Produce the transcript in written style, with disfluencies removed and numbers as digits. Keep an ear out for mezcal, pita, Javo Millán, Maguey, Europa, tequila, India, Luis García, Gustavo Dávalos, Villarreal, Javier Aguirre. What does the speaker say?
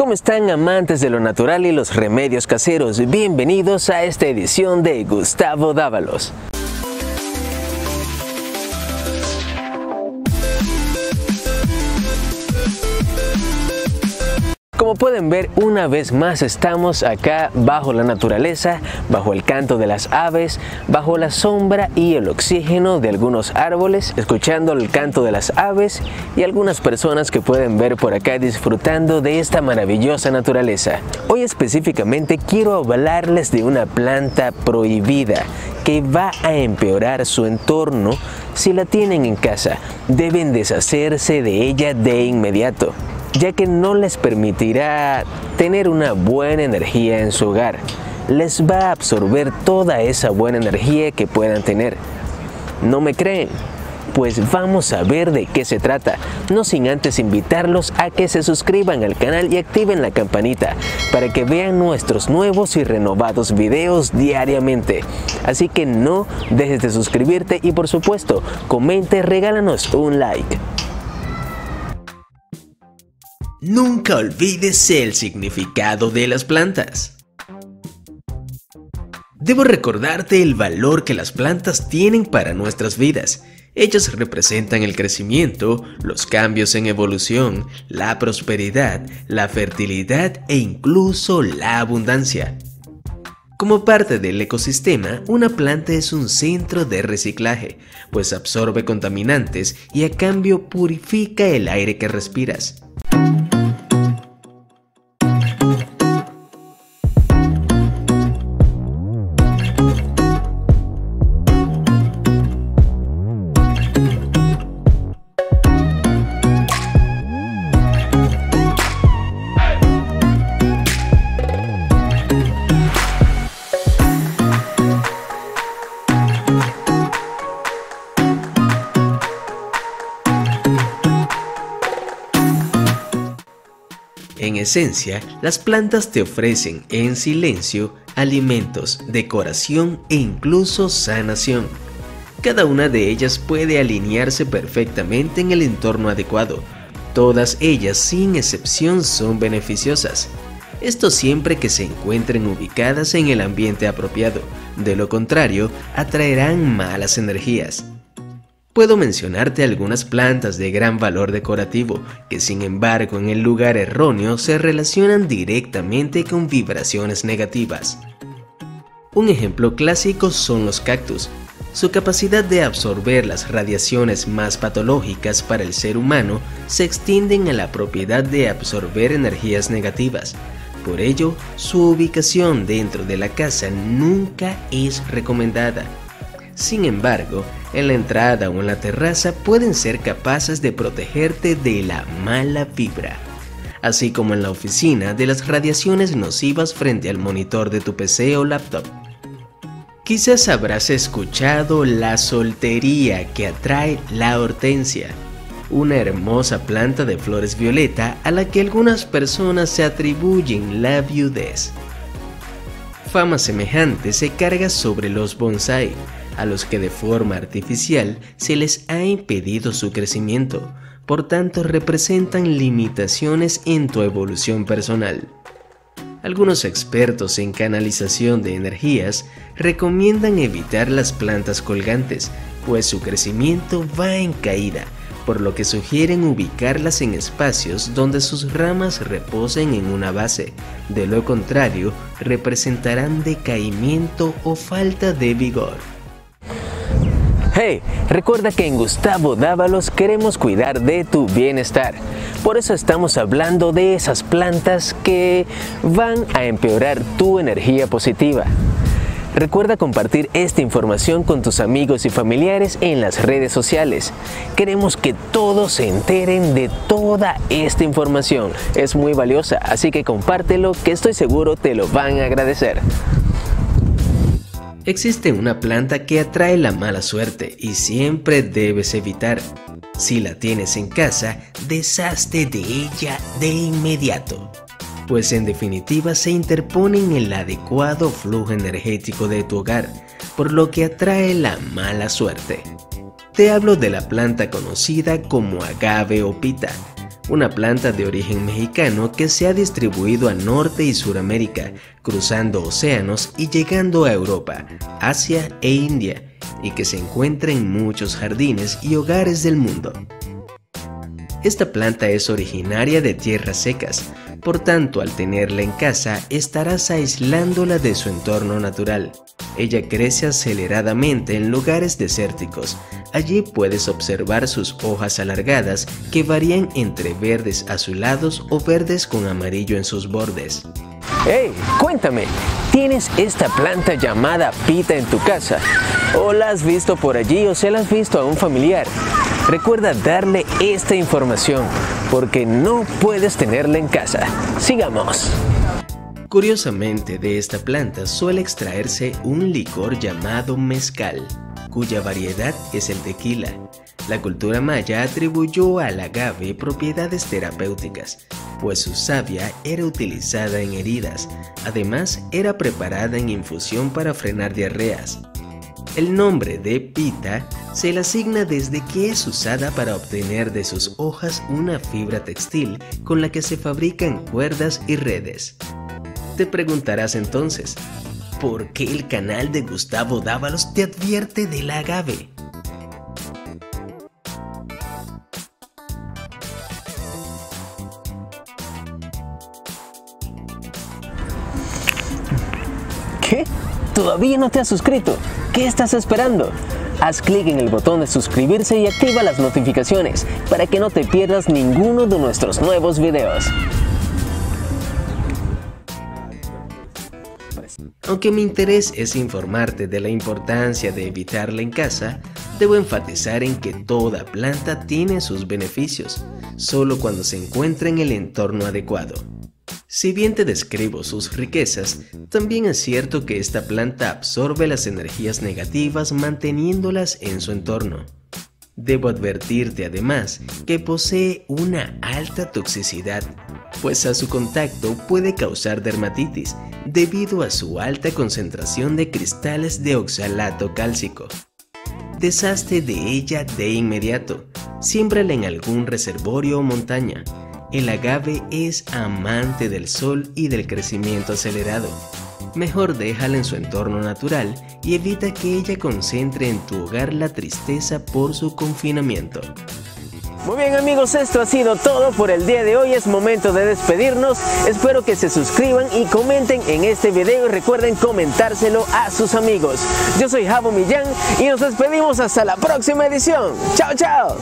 ¿Cómo están, amantes de lo natural y los remedios caseros? Bienvenidos a esta edición de Gustavo Dávalos. Como pueden ver, una vez más estamos acá bajo la naturaleza, bajo el canto de las aves, bajo la sombra y el oxígeno de algunos árboles, escuchando el canto de las aves y algunas personas que pueden ver por acá disfrutando de esta maravillosa naturaleza. Hoy específicamente quiero hablarles de una planta prohibida que va a empeorar su entorno si la tienen en casa. Deben deshacerse de ella de inmediato, ya que no les permitirá tener una buena energía en su hogar. Les va a absorber toda esa buena energía que puedan tener. ¿No me creen? Pues vamos a ver de qué se trata, no sin antes invitarlos a que se suscriban al canal y activen la campanita para que vean nuestros nuevos y renovados videos diariamente. Así que no dejes de suscribirte y, por supuesto, comenta y regálanos un like. Nunca olvides el significado de las plantas. Debo recordarte el valor que las plantas tienen para nuestras vidas. Ellas representan el crecimiento, los cambios en evolución, la prosperidad, la fertilidad e incluso la abundancia. Como parte del ecosistema, una planta es un centro de reciclaje, pues absorbe contaminantes y a cambio purifica el aire que respiras. En esencia, las plantas te ofrecen en silencio alimentos, decoración e incluso sanación. Cada una de ellas puede alinearse perfectamente en el entorno adecuado. Todas ellas, sin excepción, son beneficiosas. Esto siempre que se encuentren ubicadas en el ambiente apropiado. De lo contrario, atraerán malas energías. Puedo mencionarte algunas plantas de gran valor decorativo que, sin embargo, en el lugar erróneo se relacionan directamente con vibraciones negativas. Un ejemplo clásico son los cactus. Su capacidad de absorber las radiaciones más patológicas para el ser humano se extienden a la propiedad de absorber energías negativas. Por ello, su ubicación dentro de la casa nunca es recomendada. Sin embargo, en la entrada o en la terraza pueden ser capaces de protegerte de la mala vibra, así como en la oficina de las radiaciones nocivas frente al monitor de tu PC o laptop. Quizás habrás escuchado la soltería que atrae la hortensia, una hermosa planta de flores violeta a la que algunas personas se atribuyen la viudez. Fama semejante se carga sobre los bonsái, a los que de forma artificial se les ha impedido su crecimiento, por tanto representan limitaciones en tu evolución personal. Algunos expertos en canalización de energías recomiendan evitar las plantas colgantes, pues su crecimiento va en caída, por lo que sugieren ubicarlas en espacios donde sus ramas reposen en una base. De lo contrario, representarán decaimiento o falta de vigor. Hey, recuerda que en Gustavo Dávalos queremos cuidar de tu bienestar. Por eso estamos hablando de esas plantas que van a empeorar tu energía positiva. Recuerda compartir esta información con tus amigos y familiares en las redes sociales. Queremos que todos se enteren de toda esta información. Es muy valiosa, así que compártelo, que estoy seguro te lo van a agradecer. Existe una planta que atrae la mala suerte y siempre debes evitar. Si la tienes en casa, deshazte de ella de inmediato, pues en definitiva se interpone en el adecuado flujo energético de tu hogar, por lo que atrae la mala suerte. Te hablo de la planta conocida como agave o pita, una planta de origen mexicano que se ha distribuido a Norte y Suramérica, cruzando océanos y llegando a Europa, Asia e India, y que se encuentra en muchos jardines y hogares del mundo. Esta planta es originaria de tierras secas, por tanto al tenerla en casa estarás aislándola de su entorno natural. Ella crece aceleradamente en lugares desérticos, allí puedes observar sus hojas alargadas que varían entre verdes azulados o verdes con amarillo en sus bordes. ¡Hey! Cuéntame, ¿tienes esta planta llamada pita en tu casa? ¿O la has visto por allí o se la has visto a un familiar? Recuerda darle esta información, porque no puedes tenerla en casa. ¡Sigamos! Curiosamente, de esta planta suele extraerse un licor llamado mezcal, cuya variedad es el tequila. La cultura maya atribuyó al agave propiedades terapéuticas, pues su savia era utilizada en heridas, además era preparada en infusión para frenar diarreas. El nombre de pita se le asigna desde que es usada para obtener de sus hojas una fibra textil con la que se fabrican cuerdas y redes. Te preguntarás entonces, ¿por qué el canal de Gustavo Dávalos te advierte del agave? ¿Qué? ¿Todavía no te has suscrito? ¿Qué estás esperando? Haz clic en el botón de suscribirse y activa las notificaciones para que no te pierdas ninguno de nuestros nuevos videos. Aunque mi interés es informarte de la importancia de evitarla en casa, debo enfatizar en que toda planta tiene sus beneficios, solo cuando se encuentra en el entorno adecuado. Si bien te describo sus riquezas, también es cierto que esta planta absorbe las energías negativas manteniéndolas en su entorno. Debo advertirte además que posee una alta toxicidad, pues a su contacto puede causar dermatitis debido a su alta concentración de cristales de oxalato cálcico. Deshazte de ella de inmediato, siémbrala en algún reservorio o montaña. El agave es amante del sol y del crecimiento acelerado. Mejor déjala en su entorno natural y evita que ella concentre en tu hogar la tristeza por su confinamiento. Muy bien amigos, esto ha sido todo por el día de hoy, es momento de despedirnos. Espero que se suscriban y comenten en este video y recuerden comentárselo a sus amigos. Yo soy Javo Millán y nos despedimos hasta la próxima edición. ¡Chao, chao!